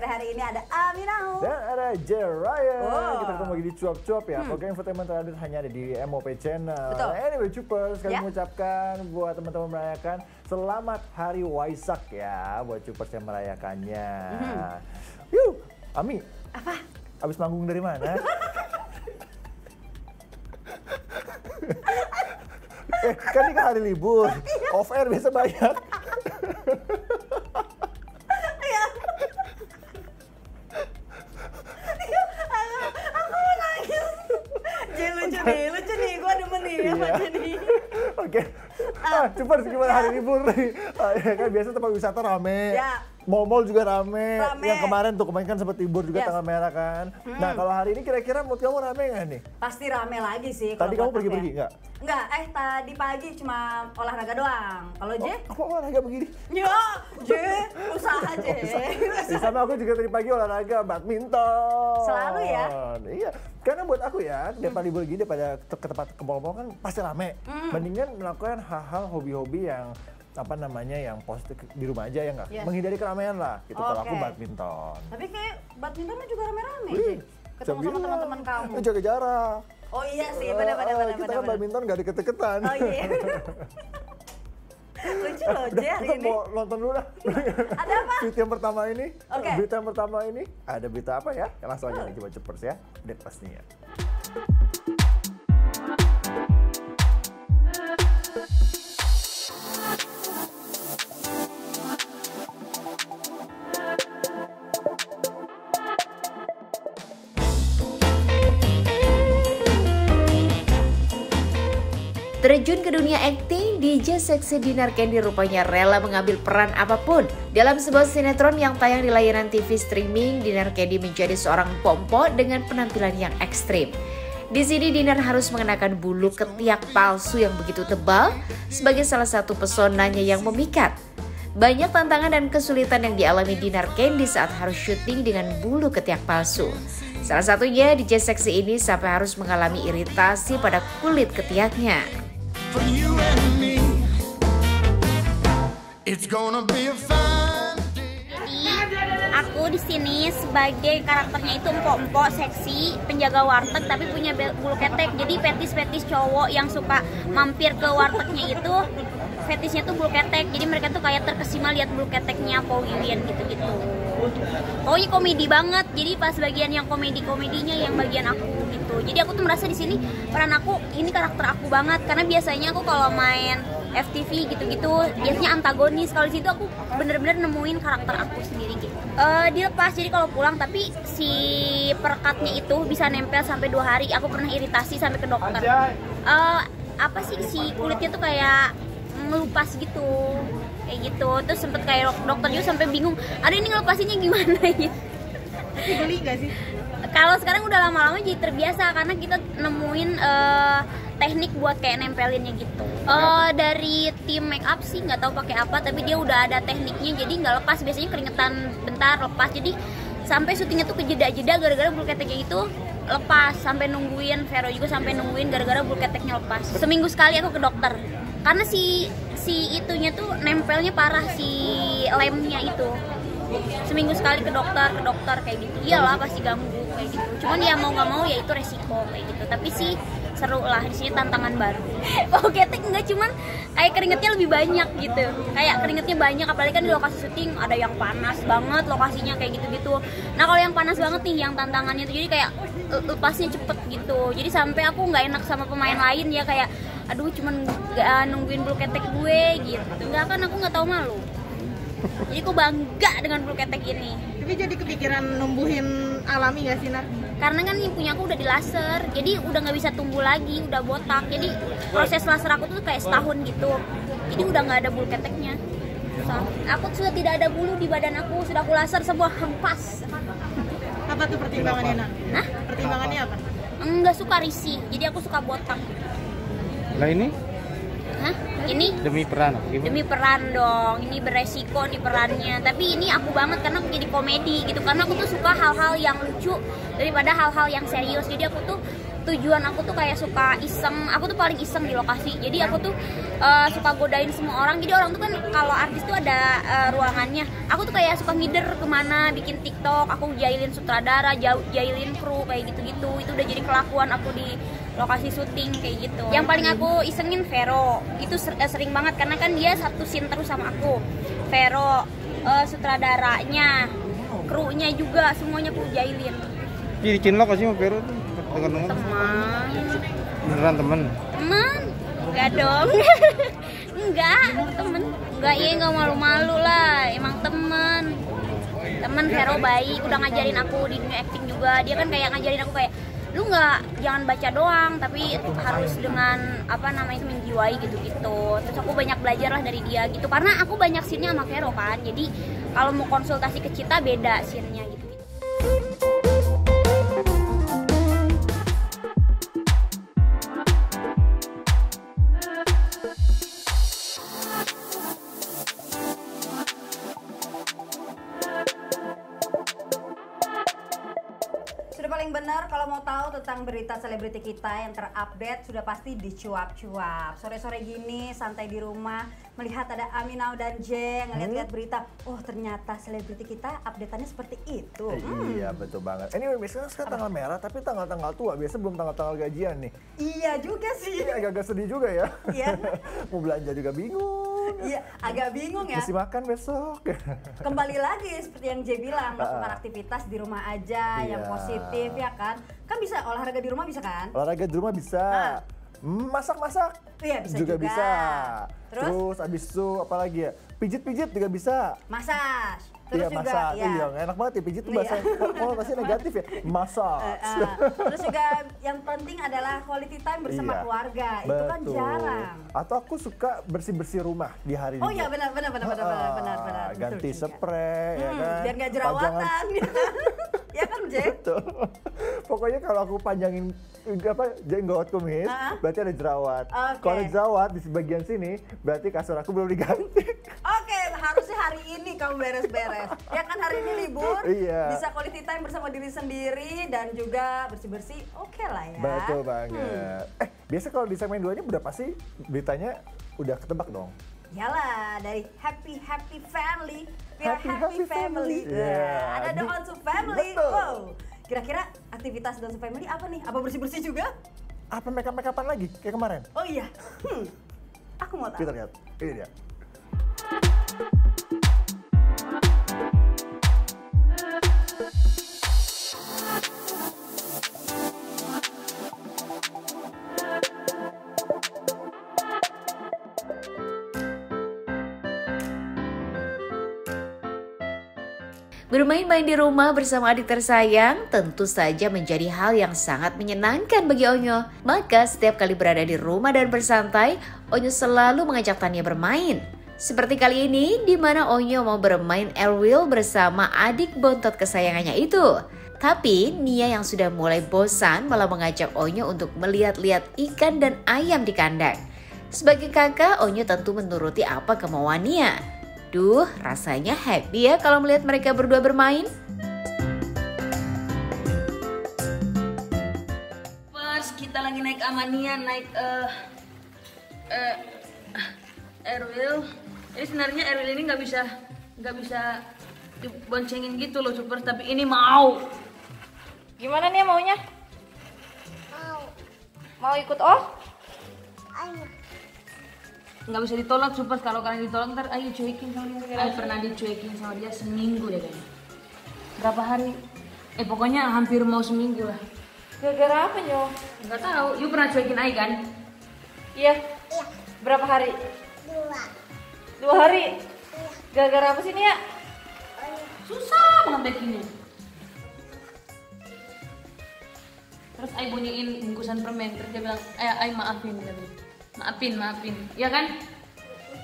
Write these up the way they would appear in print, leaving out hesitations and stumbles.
sore hari ini ada Aminau dan ada Jeraya. Kita ketemu lagi di Cuap-Cuap ya. Program infotainment terupdate hanya ada di MOP Channel. Betul. Anyway, Cuppers, kami mengucapkan buat teman-teman merayakan selamat Hari Waisak ya, buat Cuppers yang merayakannya. Yuh, Ami. Apa? Abis manggung dari mana? Kan ini hari libur, off air biasa banyak. Iya. Aku mau nangis. Jadi lucu nih, gue demen nih sama Jenny. Oke, cepat gimana hari libur nih? Kan biasa tempat wisata rame. Mall juga rame, yang kemarin kan sempat libur juga tanggal merah kan. Nah kalau hari ini kira-kira menurut kamu rame nggak nih? Pasti rame lagi sih. Tadi kamu pergi-pergi nggak? Nggak, tadi pagi cuma olahraga doang. Kalau J? Aku olahraga begini? Ya, J, usaha J. Sama aku juga tadi pagi olahraga badminton. Selalu ya? Iya, karena buat aku ya, daripada libur gini, daripada ke tempat ke mall kan pasti rame. Mendingan melakukan hal-hal hobi-hobi yang apa namanya yang positif di rumah aja ya nggak menghindari keramaian lah gitu. Kalau aku badminton, tapi kayak badmintonnya juga rame-rame ketemu sama teman-teman kamu, jaga jarak. Oh iya sih, benar-benar kita kan badminton nggak deket-deketan. Oh iya. Lucu loh J hari ini. Mau nonton dulu lah. Ada apa? Berita yang pertama ini, berita yang pertama ini ada berita apa ya? Langsung aja coba Cuppers ya, update pastinya. Terjun ke dunia akting, DJ seksi Dinar Candy rupanya rela mengambil peran apapun. Dalam sebuah sinetron yang tayang di layanan TV streaming, Dinar Candy menjadi seorang pompo dengan penampilan yang ekstrim. Di sini Dinar harus mengenakan bulu ketiak palsu yang begitu tebal sebagai salah satu pesonanya yang memikat. Banyak tantangan dan kesulitan yang dialami Dinar Candy saat harus syuting dengan bulu ketiak palsu. Salah satunya DJ seksi ini sampai harus mengalami iritasi pada kulit ketiaknya. Aku di sini sebagai karakternya itu empok-empok seksi, penjaga warteg tapi punya bulu ketek. Jadi fetis-fetis cowok yang suka mampir ke wartegnya itu fetisnya tuh bulu ketek, jadi mereka tuh kayak terkesima lihat bulu keteknya Pau Yuyen gitu-gitu. Pokoknya komedi banget, jadi pas bagian yang komedi-komedinya yang bagian aku gitu. Jadi aku tuh merasa di sini peran aku ini karakter aku banget, karena biasanya aku kalau main FTV gitu-gitu biasanya antagonis. Kalau di situ aku bener-bener nemuin karakter aku sendiri gitu. Dilepas jadi kalau pulang, tapi si perekatnya itu bisa nempel sampai 2 hari. Aku pernah iritasi sampai ke dokter. Apa sih si kulitnya tuh kayak ngelupas gitu, kayak gitu. Terus sempet kayak dokter juga sampai bingung, aduh ini ngelupasinya gimana ya? Geli gak sih? Kalau sekarang udah lama-lama jadi terbiasa karena kita nemuin teknik buat kayak nempelinnya gitu. Dari tim make up sih nggak tahu pakai apa, tapi dia udah ada tekniknya jadi nggak lepas. Biasanya keringetan bentar lepas. Jadi sampai syutingnya tuh kejeda-jeda gara-gara bulu keteknya itu lepas. Sampai nungguin Vero juga sampai nungguin gara-gara bulu keteknya lepas. Seminggu sekali aku ke dokter. Karena si itunya tuh nempelnya parah, si lemnya itu. Seminggu sekali ke dokter kayak gitu. Iyalah pasti ganggu kayak gitu. Cuman ya mau nggak mau ya itu resiko kayak gitu. Tapi sih seru lah, di sini tantangan baru. Oke, enggak cuman kayak keringetnya lebih banyak gitu. Kayak keringetnya banyak, apalagi kan di lokasi syuting ada yang panas banget lokasinya kayak gitu-gitu. Nah, kalau yang panas banget nih yang tantangannya tuh, jadi kayak lepasnya cepet gitu. Jadi sampai aku nggak enak sama pemain lain ya, kayak aduh cuman nungguin bulu ketek gue gitu. Enggak, kan aku nggak tahu malu. Jadi aku bangga dengan bulu ketek ini. Tapi jadi kepikiran numbuhin alami gak sih, Nar? Karena kan yang punya aku udah di laser, jadi udah nggak bisa tumbuh lagi, udah botak. Jadi proses laser aku tuh kayak setahun gitu. Jadi udah nggak ada bulu keteknya. So, aku sudah tidak ada bulu di badan aku, sudah aku laser semua hempas. Apa tuh pertimbangannya, Nar? Hah? Pertimbangannya apa? Enggak suka risih, jadi aku suka botak. Nah ini? Hah? Ini? Demi peran? Gimana? Demi peran dong, ini beresiko di perannya. Tapi ini aku banget karena aku jadi komedi gitu. Karena aku tuh suka hal-hal yang lucu daripada hal-hal yang serius. Jadi aku tuh tujuan aku tuh kayak suka iseng, aku tuh paling iseng di lokasi. Jadi aku tuh suka godain semua orang. Jadi orang tuh kan kalau artis tuh ada ruangannya. Aku tuh kayak suka ngider kemana, bikin TikTok, aku jahilin sutradara, jahilin kru, kayak gitu-gitu. Itu udah jadi kelakuan aku di lokasi syuting kayak gitu. Yang paling aku isengin Vero, itu sering banget karena kan dia satu scene terus sama aku. Vero, sutradaranya, krunya juga, semuanya aku jahilin. Ciri-ciri lo kasih sama Vero tuh? Teman. Beneran teman? Teman? Enggak dong. Enggak, teman. Enggak, iya enggak malu-malu lah. Emang teman. Teman Vero baik, udah ngajarin aku di dunia acting juga. Dia kan kayak ngajarin aku kayak lu nggak jangan baca doang, tapi harus dengan apa namanya menjiwai gitu-gitu. Terus aku banyak belajar lah dari dia gitu. Karena aku banyak scene-nya sama Vero kan. Jadi kalau mau konsultasi ke Cita beda scene-nya gitu. Kalau mau tahu tentang berita selebriti kita yang terupdate sudah pasti di Cuap-Cuap. Sore-sore gini santai di rumah melihat ada Aminau dan Jeng ngeliat-liat berita. Oh ternyata selebriti kita updateannya seperti itu. Iya betul banget. Anyway biasanya sekarang tanggal merah tapi tanggal-tanggal tua biasanya belum tanggal-tanggal gajian nih. Iya juga sih. Iya agak sedih juga ya. Iya. Mau belanja juga bingung. Iya agak bingung ya. Mesti makan besok. Kembali lagi seperti yang Jay bilang melakukan aktivitas di rumah aja yang positif ya kan. Kan bisa olahraga di rumah bisa kan? Olahraga di rumah bisa. Masak-masak ya, bisa juga bisa. Terus abis itu apa lagi ya? Pijit-pijit juga bisa. Massage. Terus iya, juga masak. Iya, enak banget ya pijit tuh bahasanya. Oh, pasti negatif ya. Massage. Terus juga yang penting adalah quality time bersama keluarga. Betul. Itu kan jarang. Atau aku suka bersih-bersih rumah di hari ini. Oh iya benar. Ganti spray ya kan. Biar nggak jerawatan. Ya kan, Jeng? Betul. Pokoknya kalau aku panjangin jenggot kumis, berarti ada jerawat. Kalau ada jerawat di bagian sini, berarti kasur aku belum diganti. Oke, harusnya hari ini kamu beres-beres. Ya kan hari ini libur, bisa quality time bersama diri sendiri dan juga bersih-bersih. Oke lah ya. Betul banget. Biasa kalau di segmen 2-nya berapa sih beritanya udah ketebak dong? Yalah, dari Happy Family, We Are Happy Family. Ada The Onsu Family. Wow. Kira-kira aktivitas The Onsu Family apa nih? Apa bersih-bersih juga? Apa makeup-makeupan lagi kayak kemarin? Oh iya. Aku mau tahu. Kita lihat. Ini dia. Bermain-main di rumah bersama adik tersayang tentu saja menjadi hal yang sangat menyenangkan bagi Onyo. Maka setiap kali berada di rumah dan bersantai, Onyo selalu mengajak Tania bermain. Seperti kali ini di mana Onyo mau bermain air wheel bersama adik bontot kesayangannya itu. Tapi Nia yang sudah mulai bosan malah mengajak Onyo untuk melihat-lihat ikan dan ayam di kandang. Sebagai kakak, Onyo tentu menuruti apa kemauan Nia. Duh, rasanya happy ya kalau melihat mereka berdua bermain. Pas kita lagi naik Amania, naik air wheel. Jadi sebenarnya air wheel ini nggak bisa diboncengin gitu loh, super. Tapi ini mau. Gimana nih maunya? Mau ikut Ayo. Nggak bisa ditolak, super. Kalau kalian ditolak ntar Ayu cuekin sama dia. Ayu pernah dicuekin sama dia seminggu ya kayaknya. Berapa hari? Pokoknya hampir mau seminggu lah. Gara-gara apa Nyo? Nggak tahu. Ayu pernah cuekin Ayu kan? Iya. Berapa hari? 2 hari? Gara-gara apa sih Nia? Susah banget bikinnya. Terus Ayu bunyiin bungkusan permen. Terus dia bilang, Ayu maafin tadi. Maafin, ya kan?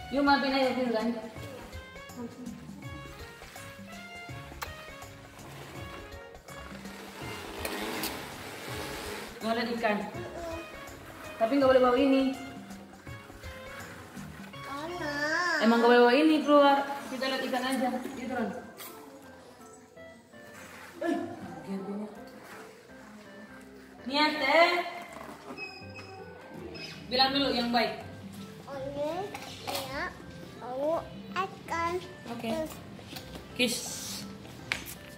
Yuk maafin aja dulu kan? Mau lihat ikan? Tapi nggak boleh bawa ini. Emang nggak boleh bawa ini keluar. Kita lihat ikan aja, gitu kan? Nia teh. Bilang dulu yang baik. Onyo, Nia, Onyo, akan. Oke. Kiss.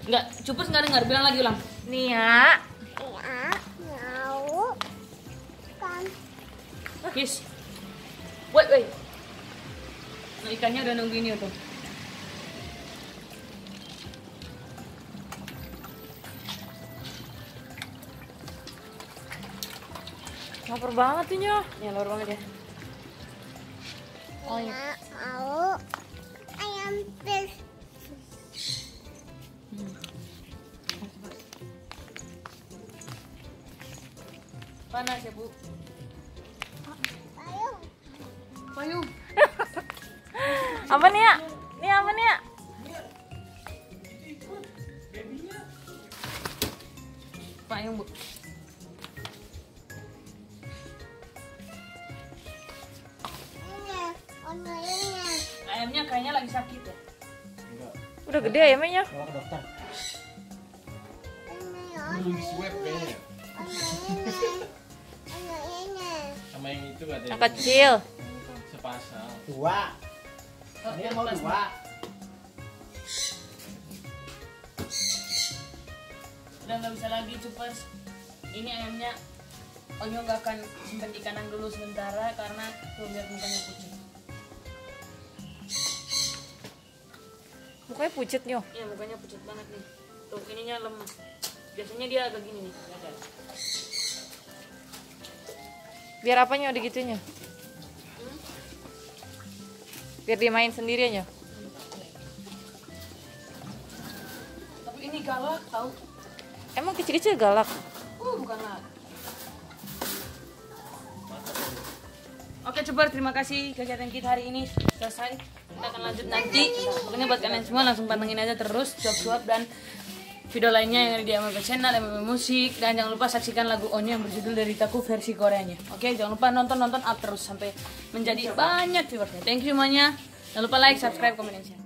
Enggak, Cupus nggak dengar. Bilang lagi, ulang. Nia, Nia, mau, kan. Kiss. Wait, wait. Nah, ikannya udah nungguin tuh. Lapar banget ini ya. Ya, lapar banget ya. Oh, iya. Mau ayam pis. Panas ya, Bu. Payung. Payung. Apa nih ya? Nih apa nih ya? Payung, Bu. Ayamnya kayaknya lagi sakit ya? Enggak. Udah gede ayamnya. Bawa ke dokter. Belum swab kayaknya. Sama yang itu ada yang kecil. Sepasang. Dua. Dia mau dua. Udah nggak bisa lagi, Cupas. Ini ayamnya Onyo nggak akan simpan di kanan dulu sementara karena tuh lihat mukanya pucet. Mukanya pucet, Nyo? Iya, mukanya pucet banget nih. Tuh, ininya lemas. Biasanya dia agak gini nih. Ada. Biar apanya udah gitunya? Biar dia main sendiri aja. Tapi ini galak, tau? Emang kecil-kecil galak? Bukan lah. Oke, coba terima kasih kegiatan kita hari ini selesai. Kita akan lanjut nanti. Pokoknya buat kalian semua langsung pantengin aja terus Cuap-Cuap dan video lainnya yang ada di MOP Channel, MOP Musik, dan jangan lupa saksikan lagu Onyo yang berjudul Deritaku versi Koreanya. Oke, jangan lupa nonton up terus sampai menjadi banyak viewersnya. Thank you semuanya. Jangan lupa like, subscribe, komen, dan share.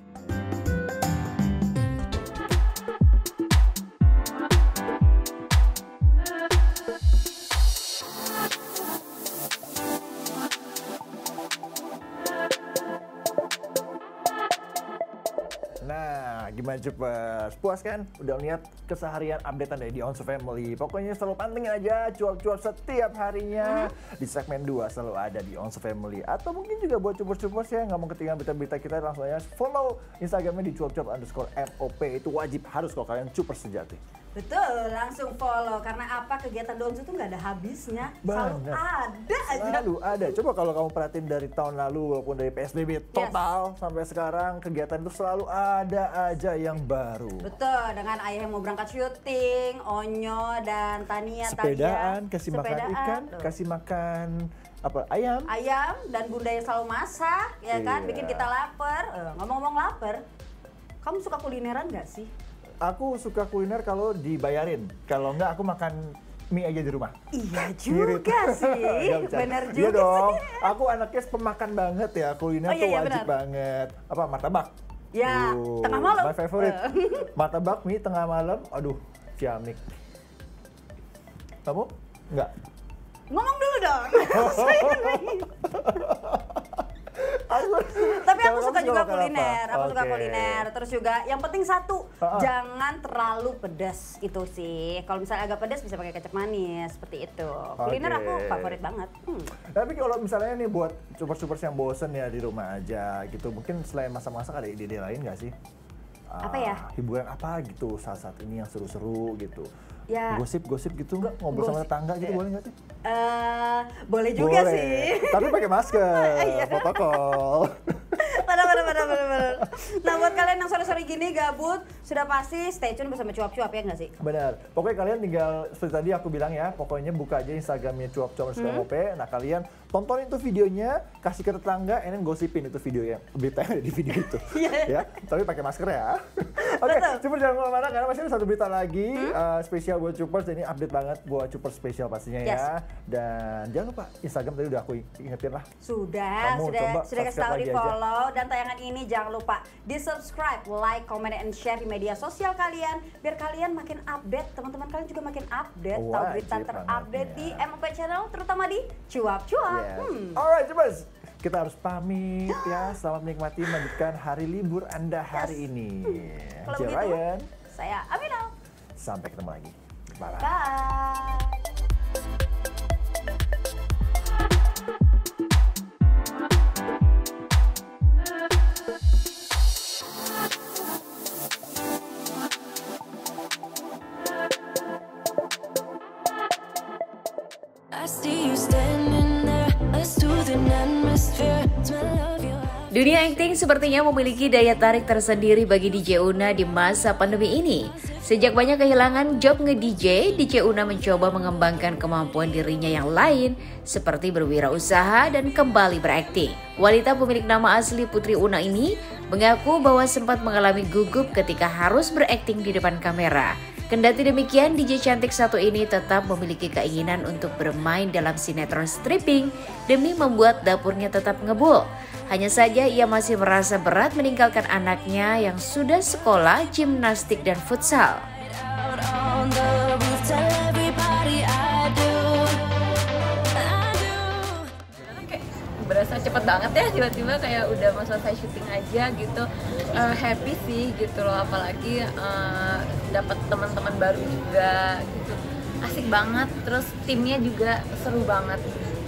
Nah, gimana Cupas? Puas kan? Udah lihat keseharian updatean dari di Onsu Family. Pokoknya selalu pantengin aja Cuap-Cuap setiap harinya. Di segmen 2 selalu ada di Onsu Family. Atau mungkin juga buat Cupas-Cupas ya nggak mau ketinggalan berita-berita kita, langsung aja follow Instagramnya di cuap-cuap_mop. Itu wajib, harus kalau kalian Cupas sejati. Betul, langsung follow. Karena apa, kegiatan Onsu tuh nggak ada habisnya. Bener. Selalu ada aja. Selalu ada. Coba kalau kamu perhatiin dari tahun lalu, walaupun dari PSBB total sampai sekarang, kegiatan itu selalu ada aja yang baru. Betul, dengan ayah yang mau berangkat syuting, Onyo dan Tania. Sepedaan, kasih makan ikan, kasih makan apa ayam. Ayam, dan bunda yang selalu masak, ya kan, bikin kita lapar. Ngomong-ngomong lapar, kamu suka kulineran nggak sih? Aku suka kuliner kalau dibayarin. Kalau enggak aku makan mie aja di rumah. Iya juga sih. Bener juga. Iya dong. Aku anaknya pemakan banget ya. Kuliner tuh wajib banget. Apa, martabak? Ya, tengah malam. My favorite. Martabak, mie tengah malam. Aduh, ciamik. Kamu? Enggak. Ngomong dulu dong. Tapi aku suka juga kuliner, aku suka kuliner. Terus juga yang penting satu, jangan terlalu pedas itu sih. Kalau misalnya agak pedas bisa pakai kecap manis, seperti itu. Kuliner aku favorit banget. Tapi kalau misalnya nih buat Cupas-Cupas yang bosen ya di rumah aja gitu, mungkin selain masak-masak ada ide-ide lain nggak sih? Apa ya? Hiburan apa gitu saat-saat ini yang seru-seru gitu. Ya. Gosip-gosip gitu, ngobrol sama tetangga gitu boleh nggak sih? Boleh juga sih. Tapi pakai masker, protokol. Benar. Nah, buat kalian yang sore-sore gini gabut, sudah pasti stay tune bersama Cuap-Cuap ya nggak sih? Benar. Pokoknya kalian tinggal seperti tadi aku bilang ya, pokoknya buka aja Instagramnya Cuap-Cuap MOP. Nah, kalian tontonin tuh videonya, kasih ke tetangga, and then gosipin itu videonya. Berita yang ada di video itu. Ya, tapi pakai masker ya. Oke, Cupas jangan kemana-mana karena masih ada satu berita lagi spesial buat Cupas. Ini update banget buat Cupas spesial pastinya ya. Dan jangan lupa Instagram tadi udah aku ingetin lah. Sudah kasih tahu di follow aja. Dan tayangan ini jangan lupa di subscribe, like, comment, and share di media sosial kalian biar kalian makin update, teman-teman kalian juga makin update, tahu berita terupdate di MOP Channel, terutama di Cuap-Cuap. Yes. Alright, coba kita harus pamit ya. Selamat menikmati melanjutkan hari libur Anda hari ini. Kalau begitu, Ryan. Saya Aminal. Sampai ketemu lagi. Bye. Bye. Dunia akting sepertinya memiliki daya tarik tersendiri bagi DJ Una di masa pandemi ini. Sejak banyak kehilangan job nge-DJ, DJ Una mencoba mengembangkan kemampuan dirinya yang lain seperti berwirausaha dan kembali berakting. Wanita pemilik nama asli Putri Una ini mengaku bahwa sempat mengalami gugup ketika harus berakting di depan kamera. Kendati demikian, DJ cantik satu ini tetap memiliki keinginan untuk bermain dalam sinetron stripping demi membuat dapurnya tetap ngebul. Hanya saja ia masih merasa berat meninggalkan anaknya yang sudah sekolah gimnastik dan futsal. Berasa cepet banget ya, tiba-tiba kayak udah mau selesai syuting aja gitu. Happy sih gitu loh, apalagi dapat teman-teman baru juga gitu, asik banget. Terus timnya juga seru banget.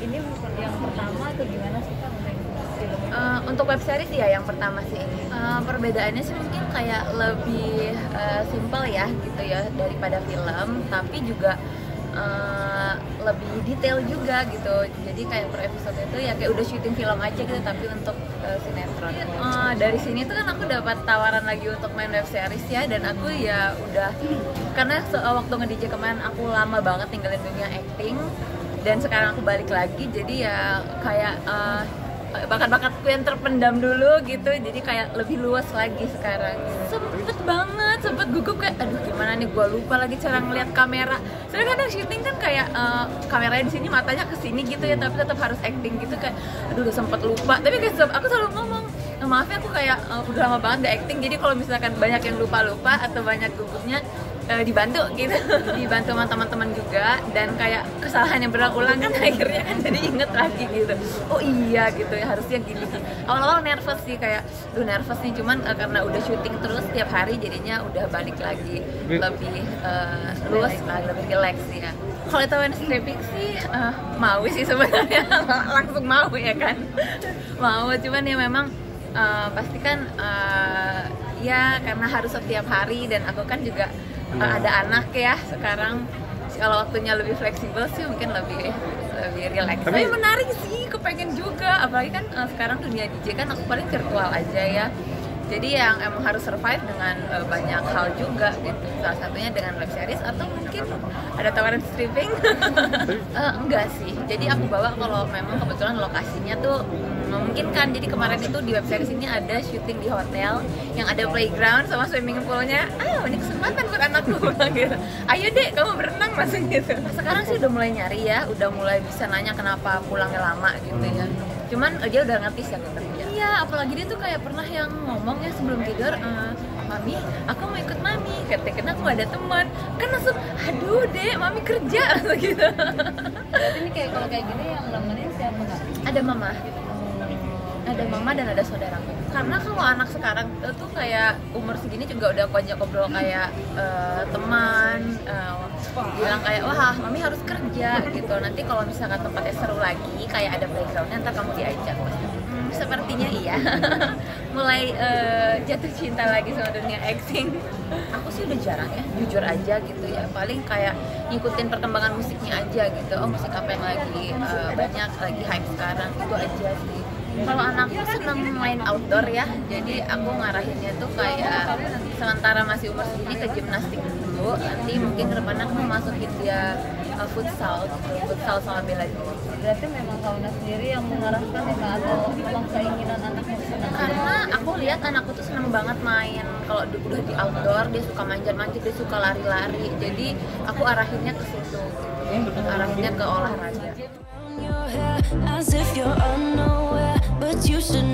Ini bukan yang pertama atau gimana sih Kak? Untuk web series ya yang pertama sih ini. Perbedaannya sih mungkin kayak lebih simple ya gitu ya daripada film, tapi juga lebih detail juga gitu. Jadi kayak per episode itu ya kayak udah syuting film aja gitu, tapi untuk sinetron. Dari sini tuh kan aku dapat tawaran lagi untuk main web series ya, dan aku ya udah, karena waktu nge-DJ kemarin aku lama banget tinggalin dunia acting, dan sekarang aku balik lagi. Jadi ya kayak bakat-bakatku yang terpendam dulu gitu, jadi kayak lebih luas lagi sekarang. Sempet banget, sempet gugup kayak aduh gimana nih, gua lupa lagi cara ngeliat kamera. Soalnya kadang syuting kan kayak kameranya di sini, matanya ke sini gitu ya, tapi tetap harus acting gitu, kayak aduh udah sempet lupa. Tapi guys, aku selalu ngomong, maaf ya aku kayak udah lama banget udah acting, jadi kalau misalkan banyak yang lupa-lupa atau banyak gugupnya, dibantu gitu, dibantu sama teman-teman juga. Dan kayak kesalahan yang berulang-ulang kan akhirnya kan jadi inget lagi gitu, oh iya gitu ya harusnya gini. Awal-awal nervous sih, kayak aduh nervous nih, cuman karena udah syuting terus tiap hari jadinya udah balik lagi lebih luas lah, lebih relax ya. Kalau itu stripping sih mau sih sebenarnya langsung mau ya kan, mau, cuman ya memang pasti kan ya karena harus setiap hari, dan aku kan juga ada anak ya sekarang. Kalau waktunya lebih fleksibel sih mungkin lebih relax. Tapi menarik sih, kepengen juga. Apalagi kan sekarang dunia DJ kan aku paling virtual aja ya. Jadi yang emang harus survive dengan banyak hal juga gitu. Salah satunya dengan web series atau mungkin ada tawaran stripping. Enggak sih. Jadi aku bawa kalau memang kebetulan lokasinya tuh memungkinkan. Jadi kemarin itu di web series ini ada syuting di hotel yang ada playground sama swimming poolnya. Ah, ini kesempatan buat anakku gitu. Ayo deh kamu berenang masuk gitu. Sekarang sih udah mulai nyari ya, udah mulai bisa nanya kenapa pulangnya lama gitu ya. Cuman dia udah ngerti sih aku kerja. Iya, apalagi dia tuh kayak pernah yang ngomongnya sebelum tidur, Mami, aku mau ikut Mami, karena aku gak ada teman. Kan langsung, aduh deh, Mami kerja gitu. Berarti ini kayak kalau kayak gini yang nemenin siapa Kak? Ada mama. Ada mama dan ada saudaraku. Karena kalau anak sekarang tuh kayak umur segini juga udah aku ajak ngobrol kayak teman, bilang kayak wah Mami harus kerja gitu. Nanti kalau misalkan tempatnya seru lagi kayak ada playgroundnya ntar kamu diajak. Sepertinya iya. Mulai jatuh cinta lagi sama dunia acting. Aku sih udah jarang ya, jujur aja gitu ya. Paling kayak ngikutin perkembangan musiknya aja gitu. Oh musik apa yang lagi banyak lagi hype sekarang, itu aja sih. Kalau anakku seneng main outdoor ya, jadi aku ngarahinnya tuh kayak sementara masih umur segini ke gimnastik dulu, nanti mungkin ke depan aku masukin dia futsal, futsal sama bela diri. Berarti memang kamu sendiri yang mengarahkan ya Kak, atau memang keinginan anaknya senang? Karena aku lihat anakku tuh seneng banget main, kalau udah di outdoor dia suka manjat-manjat, dia suka lari-lari, jadi aku arahinnya ke situ, gitu. Arahinnya ke olahraga. As if you're unaware, but you should know.